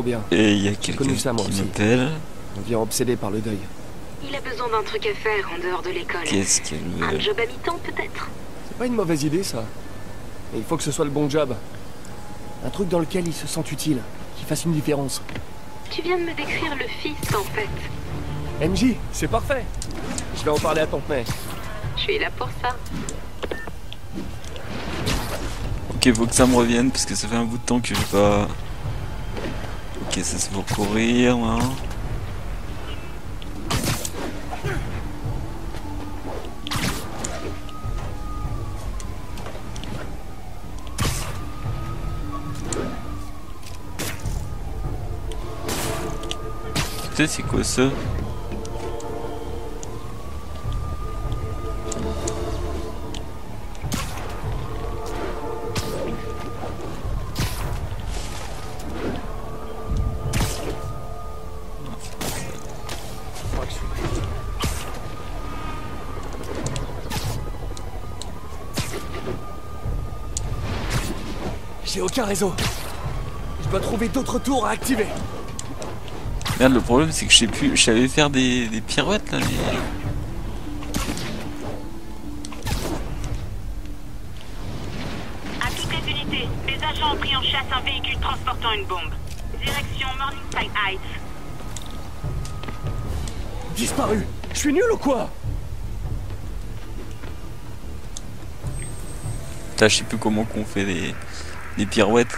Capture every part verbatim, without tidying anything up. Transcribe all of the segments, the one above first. trop bien. Et il y a quelqu'un qui m'appelle. On devient obsédé par le deuil. Il a besoin d'un truc à faire en dehors de l'école. Qu'est-ce qu'elle veut? Un job à mi-temps peut-être? C'est pas une mauvaise idée ça. Mais il faut que ce soit le bon job. Un truc dans lequel il se sent utile, qui fasse une différence. Tu viens de me décrire le fils en fait. M J, c'est parfait. Je vais en parler à ton père. Je suis là pour ça. Ok, faut que ça me revienne parce que ça fait un bout de temps que je vais pas... Ok, ça c'est pour courir, hein. Putain, c'est quoi ça? J'ai aucun réseau. Je dois trouver d'autres tours à activer. Merde, le problème c'est que je sais plus. Je savais faire des, des pirouettes là, mais... À toutes les unités, les agents ont pris en chasse un véhicule transportant une bombe. Direction Morningside Heights. Disparu. Je suis nul ou quoi? Putain, je sais plus comment qu'on fait les... des pirouettes.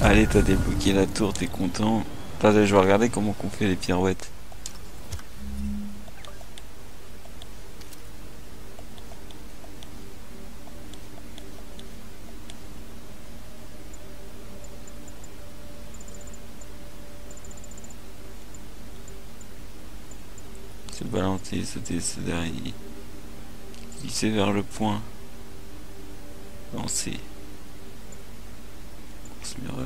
Allez, t'as débloqué la tour, t'es content. Attends, je vais regarder comment qu'on fait les pirouettes. Se balancer, sauter, se derrière, glisser vers le point, lancer, course murale.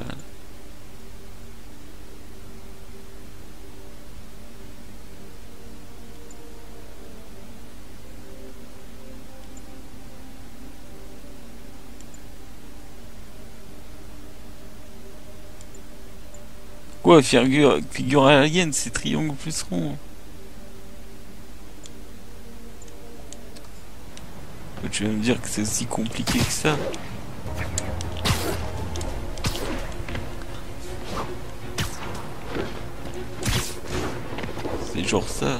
Quoi, figure, figure alien, c'est triangle plus rond. Tu vas me dire que c'est aussi compliqué que ça? C'est genre ça.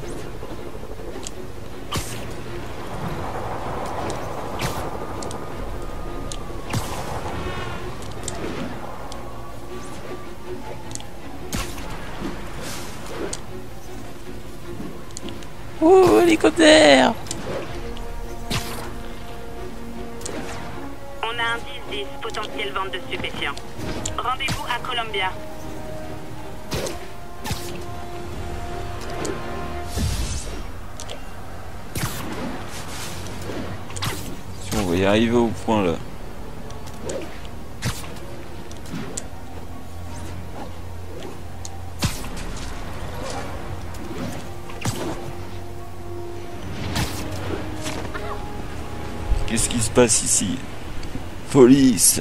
Ouh, hélicoptère! Potentielle vente de stupéfiants. Rendez-vous à Columbia. Si on va y arriver au point là. Qu'est-ce qui se passe ici? Police,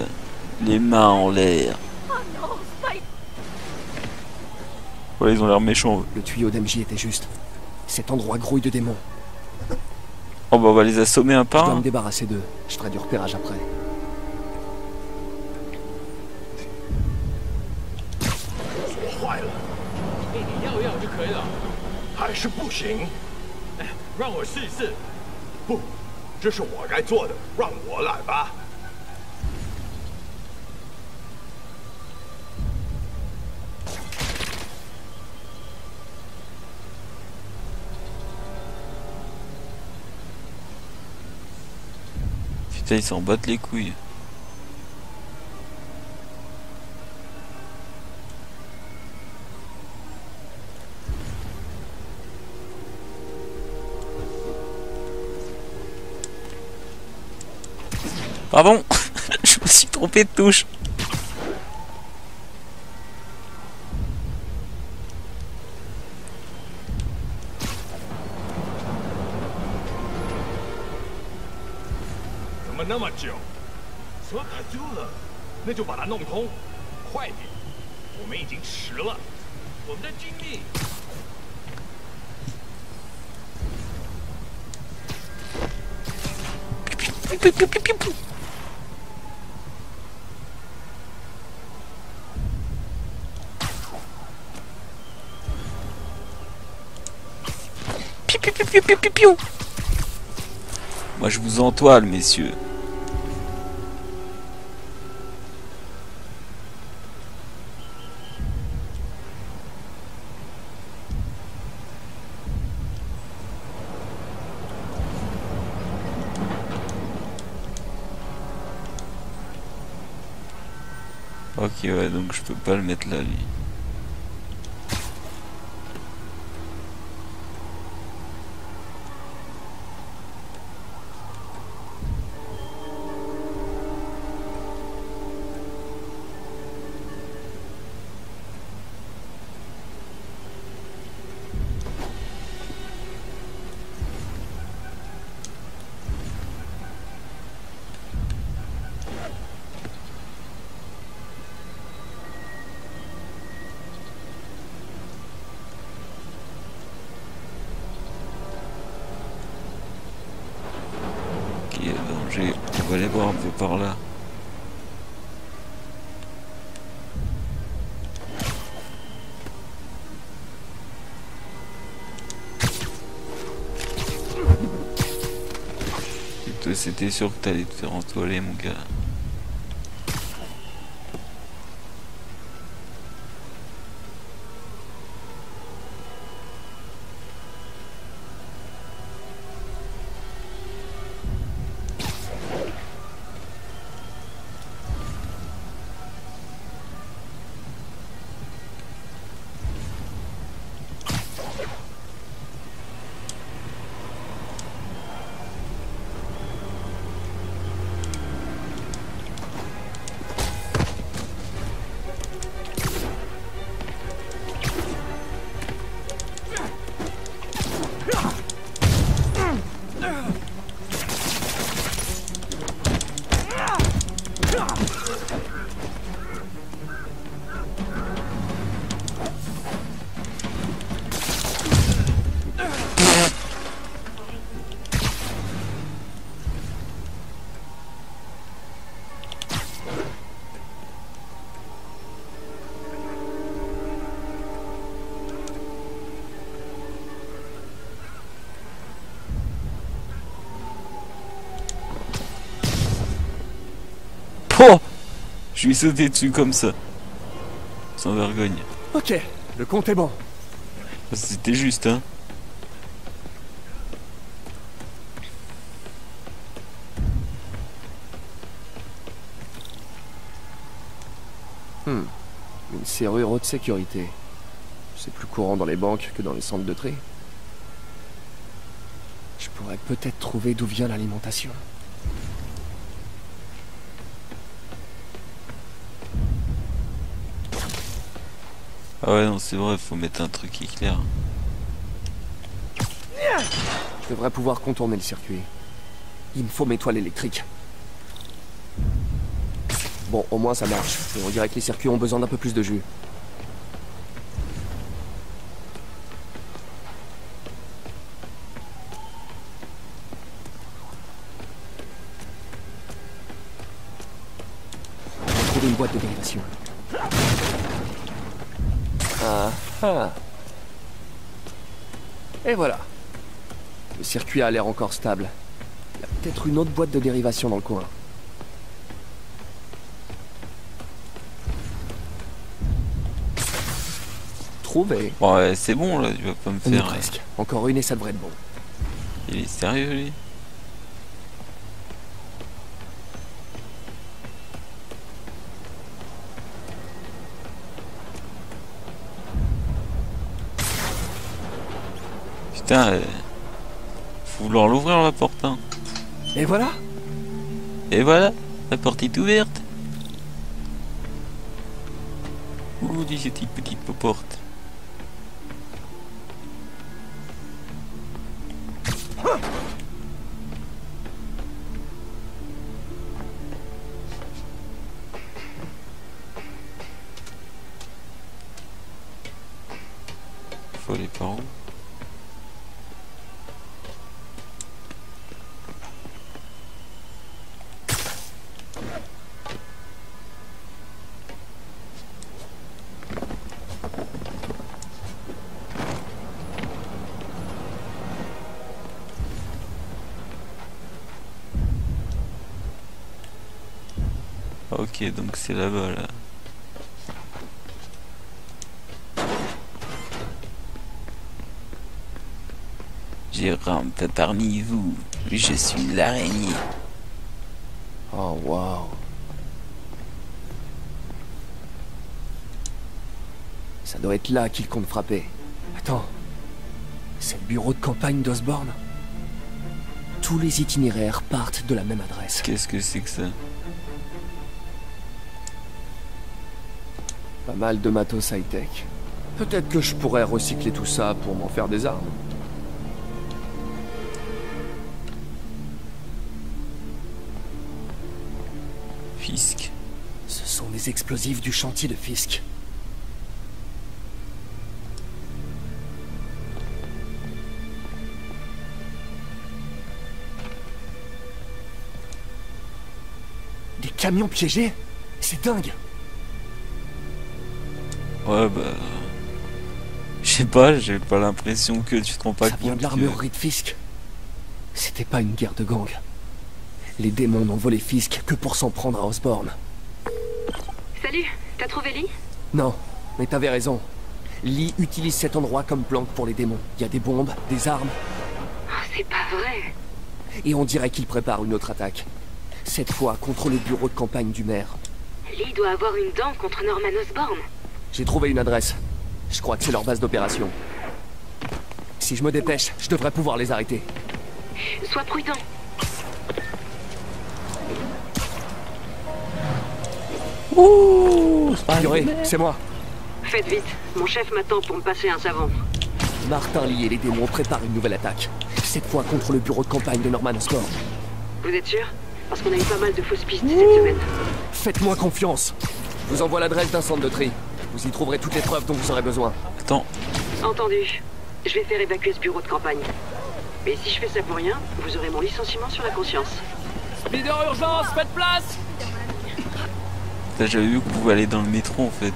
les mains en l'air. Voilà, ils ont l'air méchants. Le tuyau d'M J était juste. Cet endroit grouille de démons. Oh bah on va les assommer un par un. Je dois me débarrasser d'eux. Je ferai du repérage après. Ils s'en battent les couilles. Pardon, je me suis trompé de touche. 那么久，说打住了，那就把它弄通，快点，我们已经迟了，我们的精力。 Moi je vous entoile, messieurs. Ok, ouais, donc je peux pas le mettre là, lui. On va aller voir un peu par là. Et toi, c'était sûr que t'allais te faire entoiler, mon gars. Je lui ai sauté dessus comme ça. Sans vergogne. Ok, le compte est bon. C'était juste, hein. Hmm. Une serrure haute sécurité. C'est plus courant dans les banques que dans les centres de tri. Je pourrais peut-être trouver d'où vient l'alimentation. Ah ouais, non, c'est vrai, faut mettre un truc qui éclaire. Je devrais pouvoir contourner le circuit. Il me faut mes toiles électriques. Bon, au moins ça marche. Et on dirait que les circuits ont besoin d'un peu plus de jus. J'ai trouvé une boîte de dérivation. Ah, ah. Et voilà. Le circuit a l'air encore stable. Il y a peut-être une autre boîte de dérivation dans le coin. Trouvé. Ouais, c'est bon là, tu vas pas me faire. Presque. Encore une et ça devrait être bon. Il est sérieux, lui ? Putain, faut vouloir l'ouvrir la porte, hein. Et voilà. Et voilà, la porte est ouverte. Ouh, dis cette petite porte. parents. Ok, donc c'est là-bas là. Je rampe parmi vous, je suis l'araignée. Oh wow. Ça doit être là qu'il compte frapper. Attends, c'est le bureau de campagne d'Osborn. Tous les itinéraires partent de la même adresse. Qu'est-ce que c'est que ça? Pas mal de matos high-tech. Peut-être que je pourrais recycler tout ça pour m'en faire des armes. Fisk. Ce sont les explosifs du chantier de Fisk. Des camions piégés? C'est dingue! Ouais bah... Je sais pas, j'ai pas l'impression que tu te rends pas compte. Ça vient de l'armurerie de Fisk. C'était pas une guerre de gang. Les démons n'ont volé Fisk que pour s'en prendre à Osborn. Salut, t'as trouvé Lee? Non, mais t'avais raison. Lee utilise cet endroit comme planque pour les démons. Il y a des bombes, des armes... Oh, c'est pas vrai. Et on dirait qu'il prépare une autre attaque. Cette fois contre le bureau de campagne du maire. Lee doit avoir une dent contre Norman Osborn. J'ai trouvé une adresse. Je crois que c'est leur base d'opération. Si je me dépêche, je devrais pouvoir les arrêter. Sois prudent. Ouh, Yori, c'est moi. Faites vite. Mon chef m'attend pour me passer un savon. Martin Lee et les démons préparent une nouvelle attaque. Cette fois contre le bureau de campagne de Norman Osborn. Vous êtes sûr? Parce qu'on a eu pas mal de fausses pistes cette semaine. Faites-moi confiance. Je vous envoie l'adresse d'un centre de tri. Vous y trouverez toutes les preuves dont vous aurez besoin. Attends. Entendu. Je vais faire évacuer ce bureau de campagne. Mais si je fais ça pour rien, vous aurez mon licenciement sur la conscience. Leader urgence, faites place! J'avais vu que vous pouvez aller dans le métro en fait.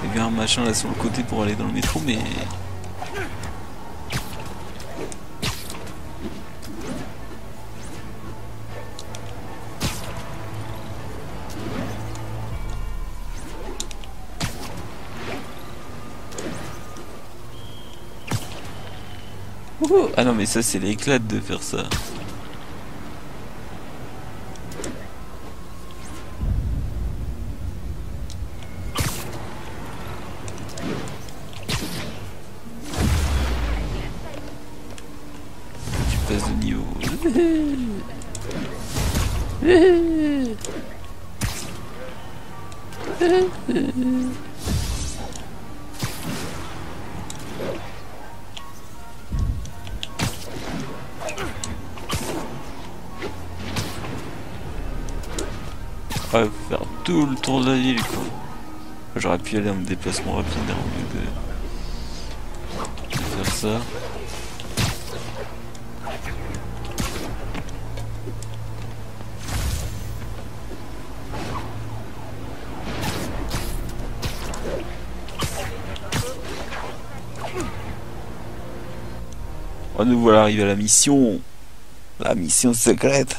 J'ai vu un machin là sur le côté pour aller dans le métro, mais... Ah non mais ça c'est l'éclate de faire ça. Tu passes de niveau. Ouais, faire tout le tour de la ville quoi. J'aurais pu aller en me déplacement rapide hein, au lieu de... de faire ça. Oh, nous voilà arrivés à la mission. La mission secrète.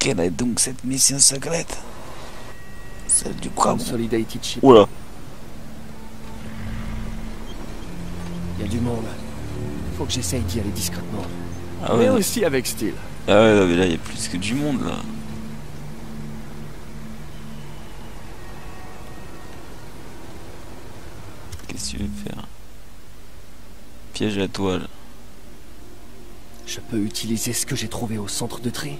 Quelle est donc cette mission secrète? Celle du crabe. Oula. Il y a du monde. Faut que j'essaye d'y aller discrètement. Ah ouais, mais aussi avec style. Ah ouais, non, mais là il y a plus que du monde là. Qu'est-ce que tu veux faire? Piège à toile. Je peux utiliser ce que j'ai trouvé au centre de tri.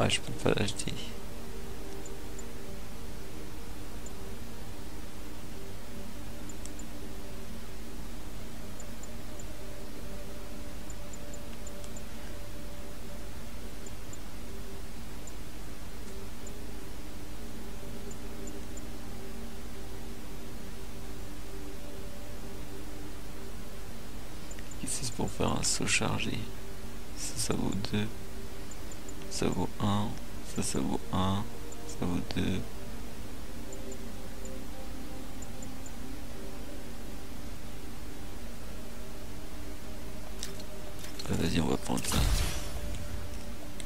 Ah, je peux pas l'acheter. pour faire un saut chargé. Ça, ça vaut deux. Ça vaut un. Ça, ça vaut un. Ça vaut deux. Ah, vas-y, on va prendre ça.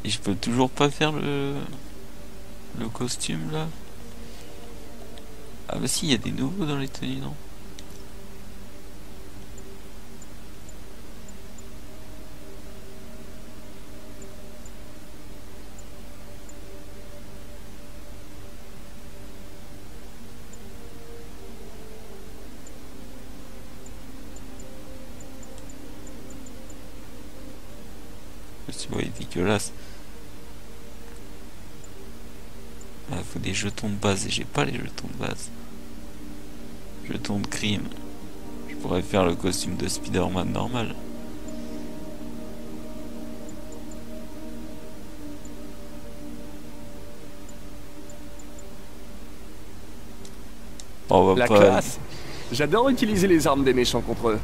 Et je peux toujours pas faire le... le costume, là. Ah bah si, il y a des nouveaux dans les tenues, non? Ouais, dégueulasse. Ah, faut des jetons de base et j'ai pas les jetons de base. Jetons de crime. Je pourrais faire le costume de Spider-Man normal. On va La pas... classe. J'adore utiliser les armes des méchants contre eux.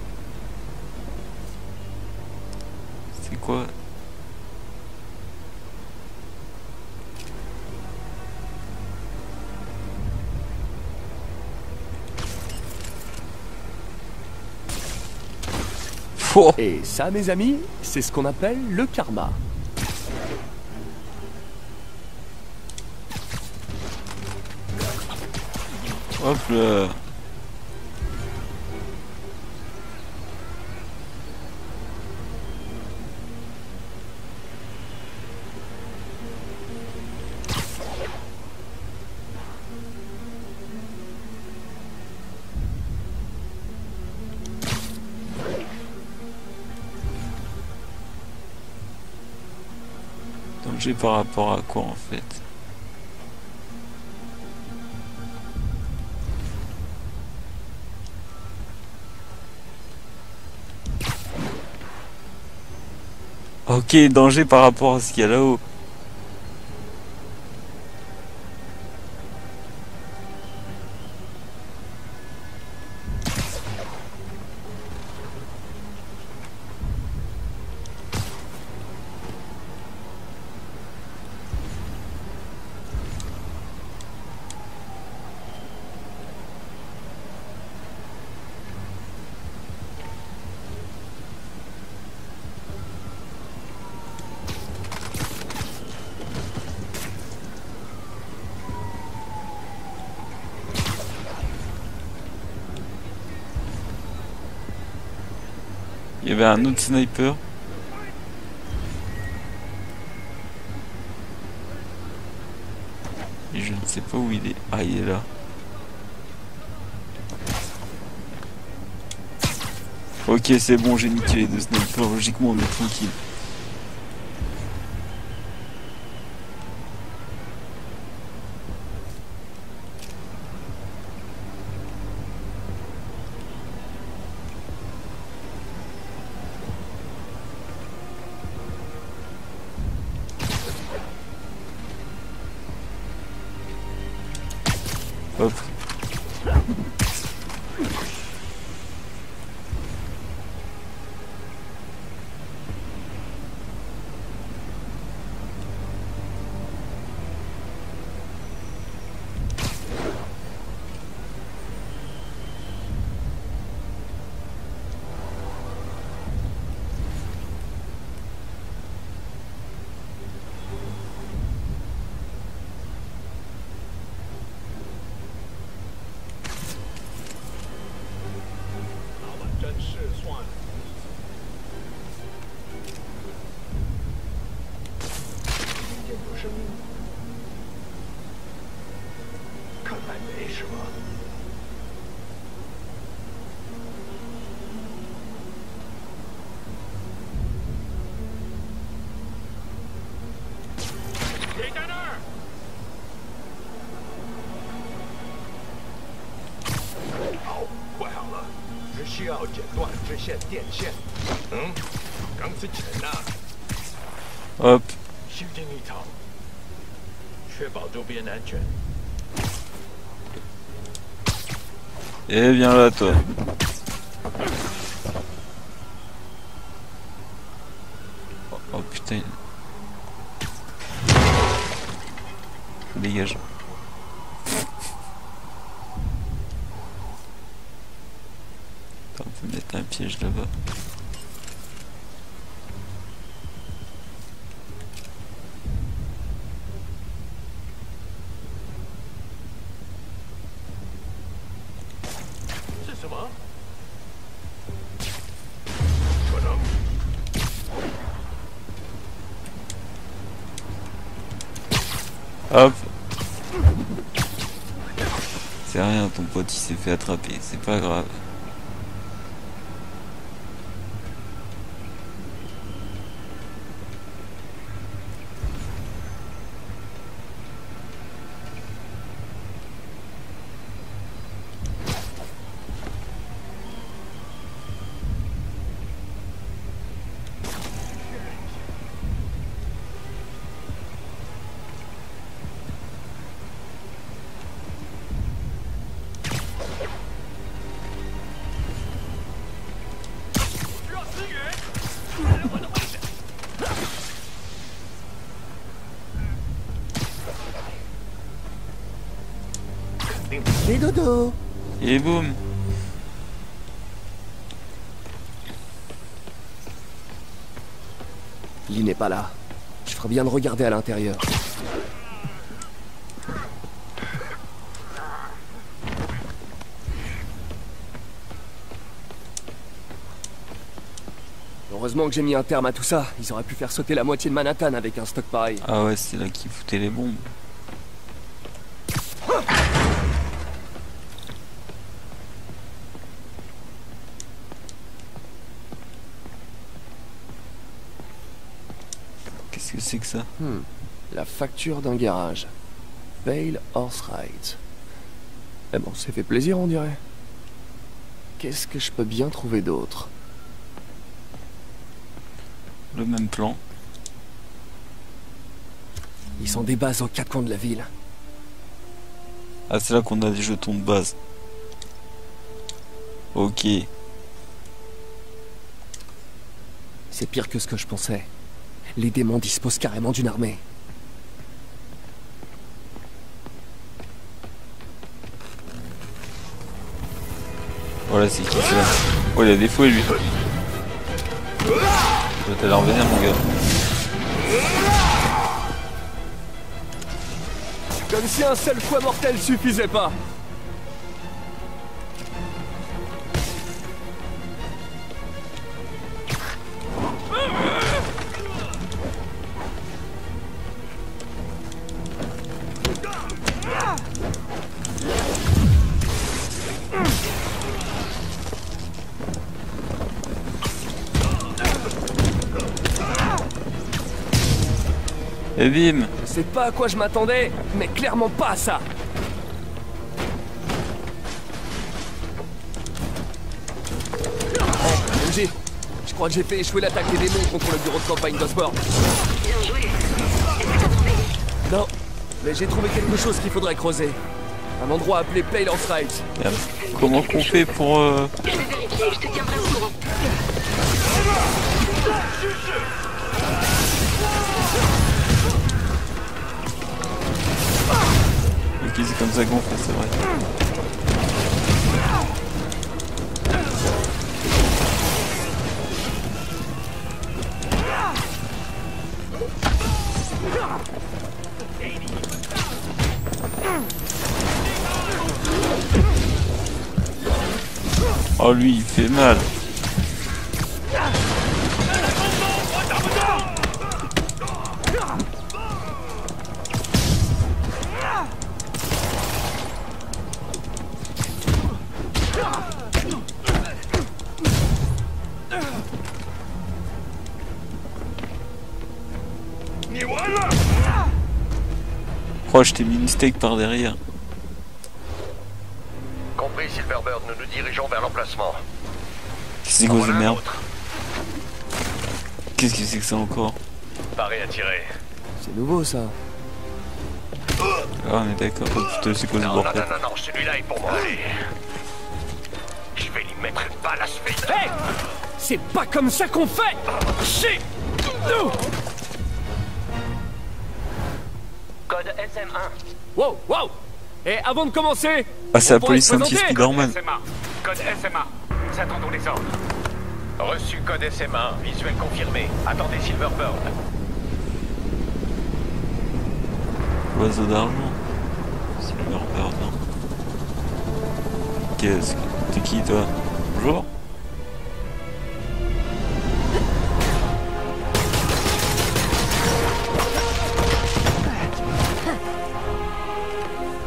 C'est quoi ? Et ça, mes amis, c'est ce qu'on appelle le karma. Hop là. J'ai par rapport à quoi en fait? Ok, danger par rapport à ce qu'il y a là-haut. Il y avait un autre sniper. Et je ne sais pas où il est. Ah, il est là. Ok, c'est bon, j'ai niqué les deux snipers. Logiquement, on est tranquille. Hop. Hop. Et viens là, toi. putain. Dégage. On peut mettre un piège là-bas. Hop. C'est rien, ton pote il s'est fait attraper, c'est pas grave. Et boum. Lee n'est pas là. Je ferais bien de regarder à l'intérieur. Heureusement que j'ai mis un terme à tout ça. Ils auraient pu faire sauter la moitié de Manhattan avec un stock pareil. Ah ouais, c'est là qu'ils foutaient les bombes. C'est que ça. Hmm. La facture d'un garage. Bale Horse Rides. Eh bon, c'est fait plaisir, on dirait. Qu'est-ce que je peux bien trouver d'autre? Le même plan. Ils sont des bases aux quatre coins de la ville. Ah, c'est là qu'on a des jetons de base. Ok. C'est pire que ce que je pensais. Les démons disposent carrément d'une armée. Voilà, c'est qui ça? Oh, il a des fouets, lui. Je vais t'aller revenir, mon gars. Comme si un seul fouet mortel suffisait pas. Et bim. Je sais pas à quoi je m'attendais, mais clairement pas à ça. M J, je crois que j'ai fait échouer l'attaque des démons contre le bureau de campagne d'Osborn. Bien joué. Est-ce que t'as trouvé? Non, mais j'ai trouvé quelque chose qu'il faudrait creuser. Un endroit appelé Playland Rides. Comment qu'on fait pour... Euh... Je vais vérifier, je te tiendrai au courant. Ok, c'est comme ça qu'on fait, c'est vrai. Oh, lui, il fait mal. Oh, je t'ai mis une steak par derrière. Compris, Silverbird, nous nous dirigeons vers l'emplacement. Qu'est-ce que c'est de merde? Qu'est-ce que c'est que ça encore? Pareil à tirer. C'est nouveau ça. Ah, on est d'accord. Oh, putain, c'est quoi ce bordel? Non, non, non, celui-là est pour moi. Allez. Je vais lui mettre une balle à ce fait. Hey, c'est pas comme ça qu'on fait. Shit. code S M un. Wow, wow. Et avant de commencer, ah, c'est la police anti-Spider-Man. Code S M A. Nous attendons les ordres. Reçu code S M un, visuel confirmé. Attendez Silverbird. Oiseau d'argent. Silverbird, non. Qu'est-ce que... T'es qui, toi? Bonjour.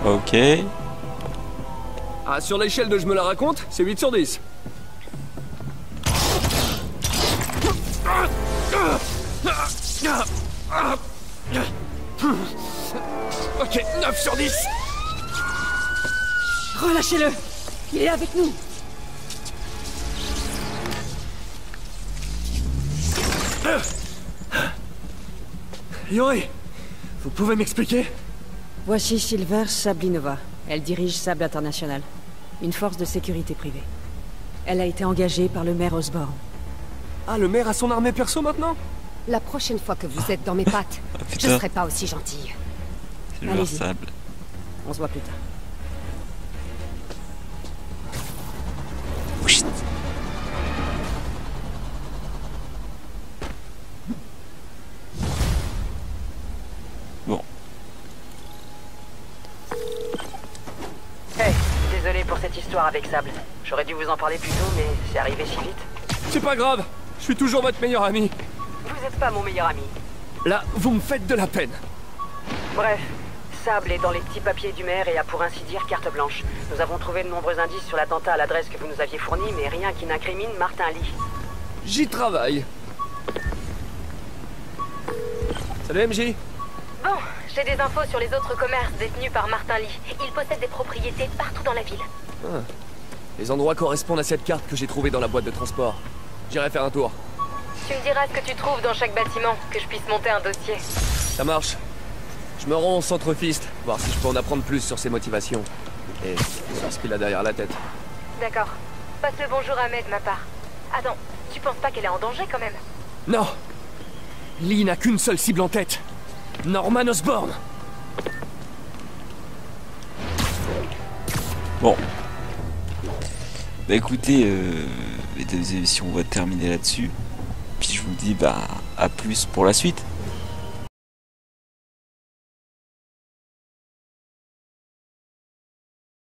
Ok. Ah, sur l'échelle de je me la raconte, c'est huit sur dix. Ok, neuf sur dix. Relâchez-le. Il est avec nous. Yori, vous pouvez m'expliquer? Voici Silver Sablinova. Elle dirige Sable International, une force de sécurité privée. Elle a été engagée par le maire Osborn. Ah, le maire a son armée perso maintenant? La prochaine fois que vous êtes dans mes pattes, oh, je serai pas aussi gentille. Allez-y. On se voit plus tard. Chut. Bon. Hey, désolé pour cette histoire avec Sable. J'aurais dû vous en parler plus tôt, mais c'est arrivé si vite. C'est pas grave. Je suis toujours votre meilleur ami. Vous êtes pas mon meilleur ami. Là, vous me faites de la peine. Bref, Sable est dans les petits papiers du maire et a pour ainsi dire carte blanche. Nous avons trouvé de nombreux indices sur l'attentat à l'adresse que vous nous aviez fournie, mais rien qui n'incrimine Martin Lee. J'y travaille. Salut M J. Bon, j'ai des infos sur les autres commerces détenus par Martin Lee. Il possède des propriétés partout dans la ville. Ah. Les endroits correspondent à cette carte que j'ai trouvée dans la boîte de transport. J'irai faire un tour. Tu me diras ce que tu trouves dans chaque bâtiment, que je puisse monter un dossier. Ça marche. Je me rends au centre Fisk, voir si je peux en apprendre plus sur ses motivations. Et sur ce qu'il a derrière la tête. D'accord. Passe le bonjour à Ahmed de ma part. Attends, tu penses pas qu'elle est en danger quand même? Non. Lee n'a qu'une seule cible en tête. Norman Osborn. Bon. Bah écoutez, euh, les deux émissions, on va terminer là-dessus. Puis je vous dis bah à plus pour la suite.